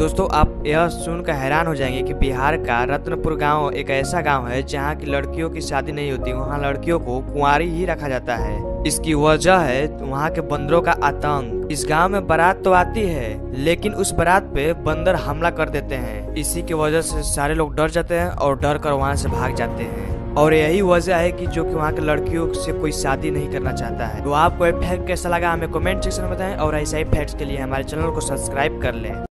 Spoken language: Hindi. दोस्तों आप यह सुनकर हैरान हो जाएंगे कि बिहार का रत्नपुर गांव एक ऐसा गांव है जहां की लड़कियों की शादी नहीं होती, वहां लड़कियों को कुंवारी ही रखा जाता है। इसकी वजह है वहां के बंदरों का आतंक। इस गांव में बारात तो आती है लेकिन उस बारात पे बंदर हमला कर देते हैं। इसी की वजह से सारे लोग डर जाते हैं और डर कर वहाँ से भाग जाते हैं और यही वजह है कि जो कि वहाँ के लड़कियों से कोई शादी नहीं करना चाहता है। तो आपको ये फैक्ट कैसा लगा हमें कमेंट सेक्शन में बताएं और ऐसा ही फैक्ट्स के लिए हमारे चैनल को सब्सक्राइब कर लें।